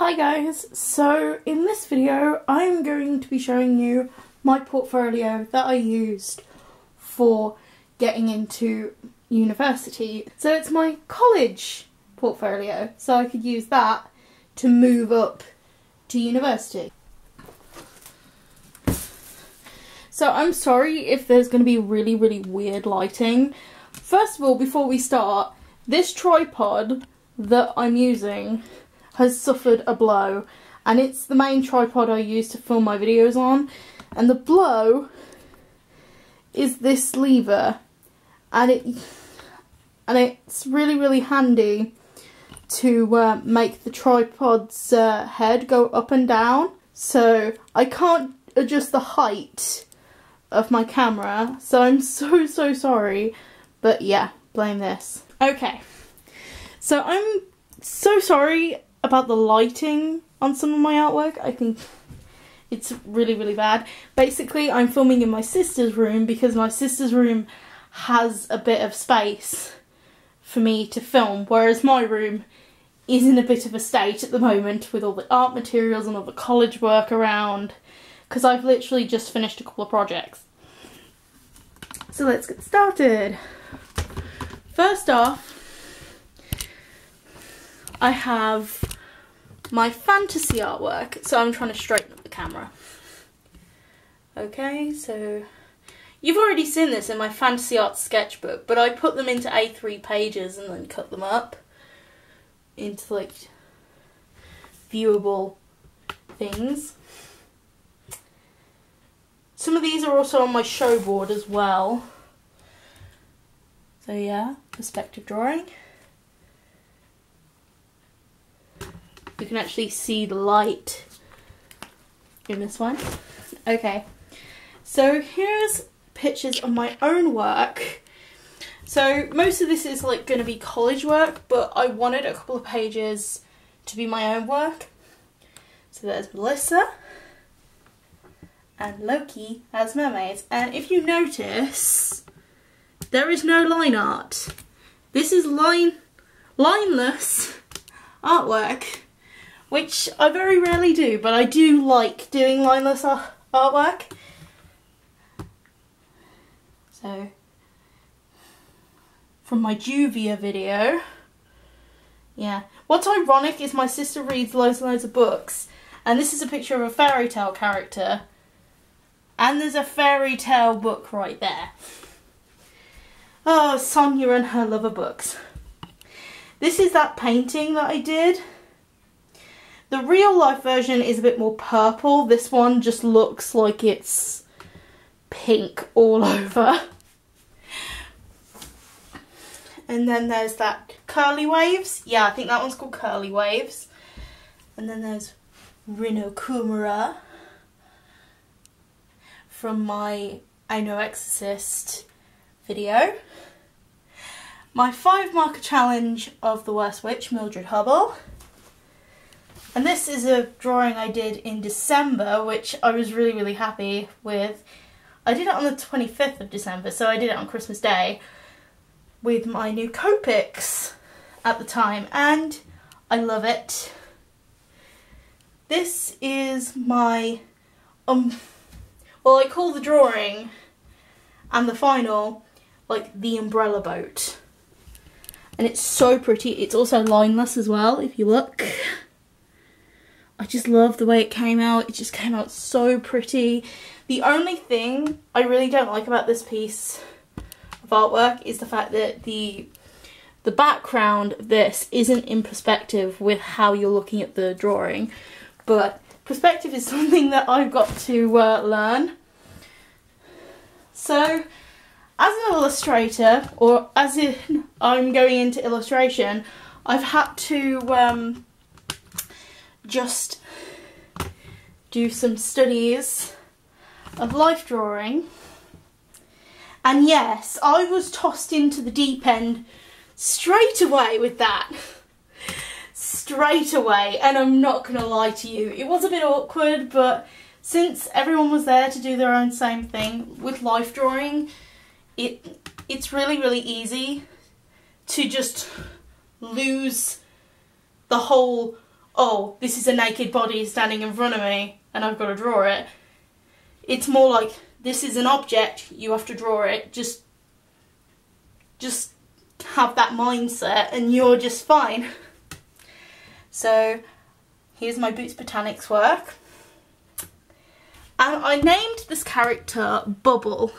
Hi guys, so in this video I'm going to be showing you my portfolio that I used for getting into university. So it's my college portfolio, so I could use that to move up to university. So I'm sorry if there's going to be really weird lighting. First of all, before we start, this tripod that I'm using has suffered a blow, and it's the main tripod I use to film my videos on, and the blow is this lever, and it's really handy to make the tripod's head go up and down. So I can't adjust the height of my camera, so I'm so sorry, but yeah, blame this. Okay, so I'm so sorry about the lighting on some of my artwork. I think it's really bad. Basically, I'm filming in my sister's room because my sister's room has a bit of space for me to film, whereas my room is in a bit of a state at the moment with all the art materials and all the college work around, because I've literally just finished a couple of projects. So let's get started. First off, I have my fantasy artwork, so I'm trying to straighten up the camera. Okay, so you've already seen this in my fantasy art sketchbook, but I put them into A3 pages and then cut them up into like viewable things. Some of these are also on my show board as well. So yeah, perspective drawing. You can actually see the light in this one. Okay, so here's pictures of my own work. So most of this is like going to be college work, but I wanted a couple of pages to be my own work. So there's Melissa and Loki as mermaids, and if you notice, there is no line art. This is lineless artwork, which I very rarely do, but I do like doing lineless artwork. So, from my Juvia video, yeah. What's ironic is my sister reads loads and loads of books, and this is a picture of a fairy tale character, and there's a fairy tale book right there. Oh, Sonya and her lover books. This is that painting that I did. The real life version is a bit more purple. This one just looks like it's pink all over. And then there's that curly waves. Yeah, I think that one's called curly waves. And then there's Rino Kumara from my I Know Exorcist video. My 5 marker challenge of The Worst Witch, Mildred Hubble. And this is a drawing I did in December, which I was really happy with. I did it on the 25th of December, so I did it on Christmas Day with my new Copics at the time, and I love it. This is my, well, I call the drawing and the final, like, the umbrella boat. And it's so pretty. It's also lineless as well, if you look. I just love the way it came out. It just came out so pretty. The only thing I really don't like about this piece of artwork is the fact that the background of this isn't in perspective with how you're looking at the drawing. But perspective is something that I've got to learn. So as an illustrator, or as in I'm going into illustration, I've had to just do some studies of life drawing, and yes, I was tossed into the deep end straight away with that, and I'm not gonna lie to you, it was a bit awkward, but since everyone was there to do their own same thing with life drawing, it's really easy to just lose the whole oh, this is a naked body standing in front of me and I've got to draw it. It's more like, this is an object, you have to draw it. Just have that mindset and you're just fine. So here's my Boots Botanics work. And I named this character Bubble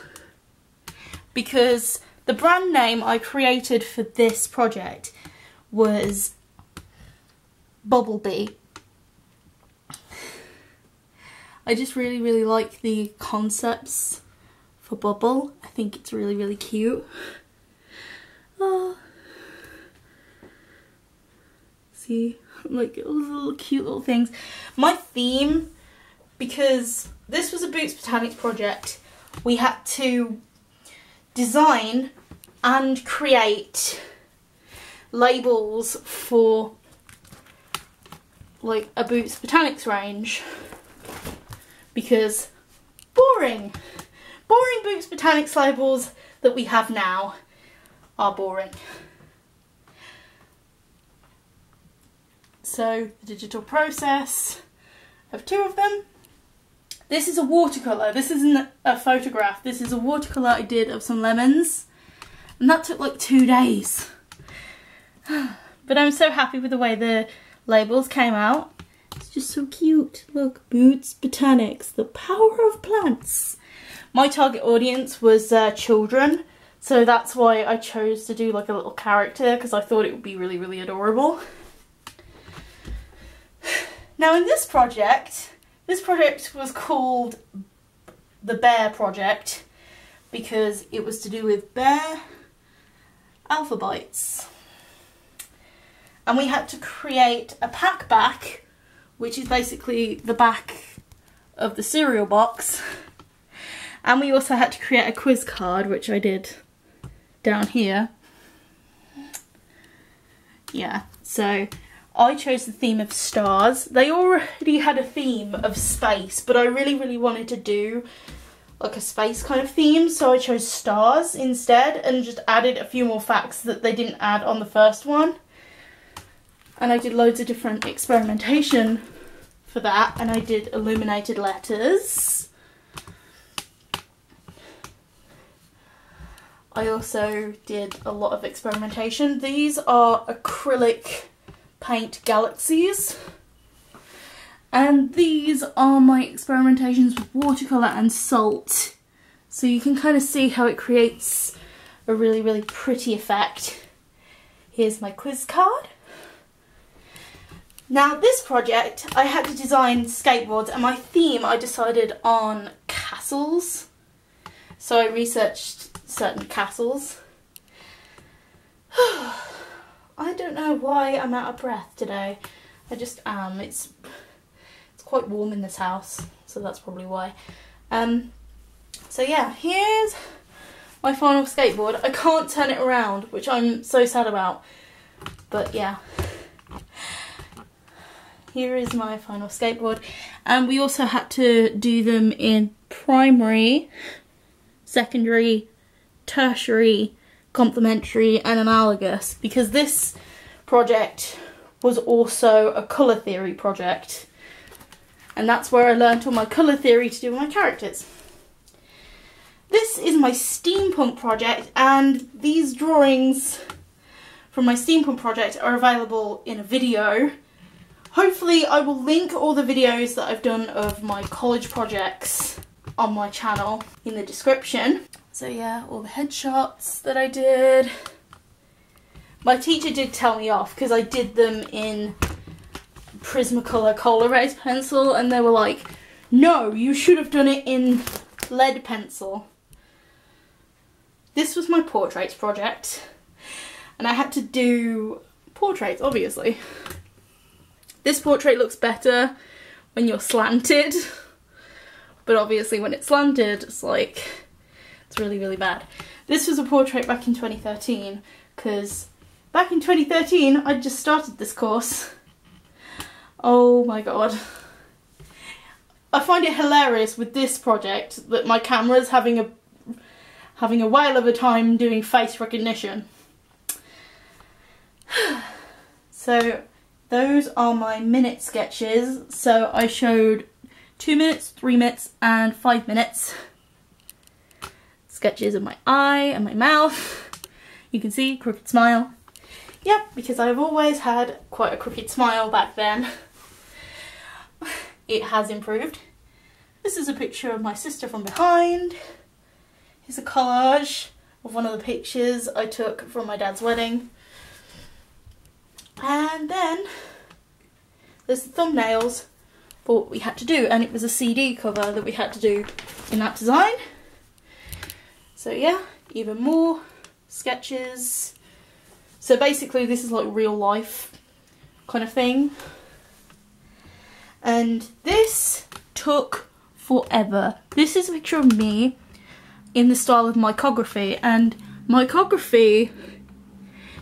because the brand name I created for this project was Bubblebee. I just really like the concepts for Bubble. I think it's really cute. Oh. See, like little cute little things. My theme, because this was a Boots Botanics project, we had to design and create labels for like a Boots Botanics range, because boring Boots Botanics labels that we have now are boring. So the digital process of two of them. This is a watercolour, this isn't a photograph, this is a watercolour I did of some lemons, and that took like 2 days. But I'm so happy with the way the labels came out. It's just so cute. Look, Boots Botanics, the power of plants. My target audience was children, so that's why I chose to do like a little character, because I thought it would be really adorable. Now in this project was called the Bear Project because it was to do with bear alphabites. And we had to create a pack back, which is basically the back of the cereal box. And we also had to create a quiz card, which I did down here. Yeah, so I chose the theme of stars. They already had a theme of space, but I really wanted to do like a space kind of theme, so I chose stars instead and just added a few more facts that they didn't add on the first one. And I did loads of different experimentation for that, and I did illuminated letters. I also did a lot of experimentation. These are acrylic paint galaxies, and these are my experimentations with watercolour and salt. So you can kind of see how it creates a really pretty effect. Here's my quiz card. Now this project I had to design skateboards, and my theme I decided on castles. So I researched certain castles. I don't know why I'm out of breath today. I just am. It's quite warm in this house, so that's probably why. So yeah, here's my final skateboard. I can't turn it around, which I'm so sad about. But yeah. Here is my final skateboard, and we also had to do them in primary, secondary, tertiary, complementary and analogous, because this project was also a colour theory project, and that's where I learnt all my colour theory to do with my characters. This is my steampunk project, and these drawings from my steampunk project are available in a video. Hopefully I will link all the videos that I've done of my college projects on my channel in the description. So yeah, all the headshots that I did. My teacher did tell me off because I did them in Prismacolor Col-Erase pencil, and they were like, no, you should have done it in lead pencil. This was my portraits project, and I had to do portraits, obviously. This portrait looks better when you're slanted, but obviously when it's slanted, it's like, it's really bad. This was a portrait back in 2013, because back in 2013, I just started this course. Oh my god. I find it hilarious with this project that my camera's having a whale of a time doing face recognition. So Those are my minute sketches. So I showed 2 minutes, 3 minutes, and 5 minutes. Sketches of my eye and my mouth. You can see, crooked smile. Yep, because I've always had quite a crooked smile back then. It has improved. This is a picture of my sister from behind. Here's a collage of one of the pictures I took from my dad's wedding. And then there's the thumbnails for what we had to do, and it was a CD cover that we had to do in that design. So yeah, even more sketches. So basically this is like real life kind of thing. And this took forever. This is a picture of me in the style of mycography, and mycography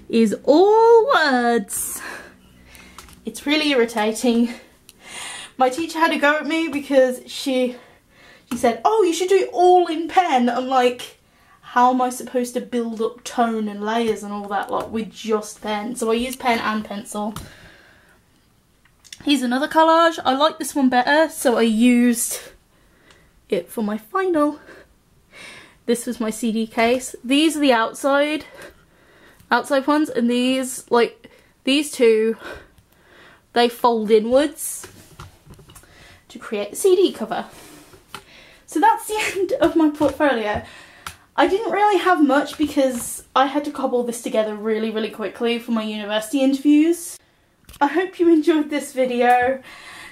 is all words. It's really irritating. My teacher had a go at me because she said, oh, you should do it all in pen. I'm like, how am I supposed to build up tone and layers and all that lot with just pen? So I use pen and pencil. Here's another collage. I like this one better, so I used it for my final. This was my CD case. These are the outside ones, and these, like, these two, they fold inwards to create the CD cover. So that's the end of my portfolio. I didn't really have much because I had to cobble this together really, really quickly for my university interviews. I hope you enjoyed this video.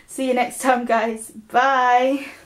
See you next time, guys. Bye.